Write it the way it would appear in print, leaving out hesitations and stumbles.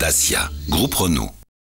Dacia. Groupe Renault.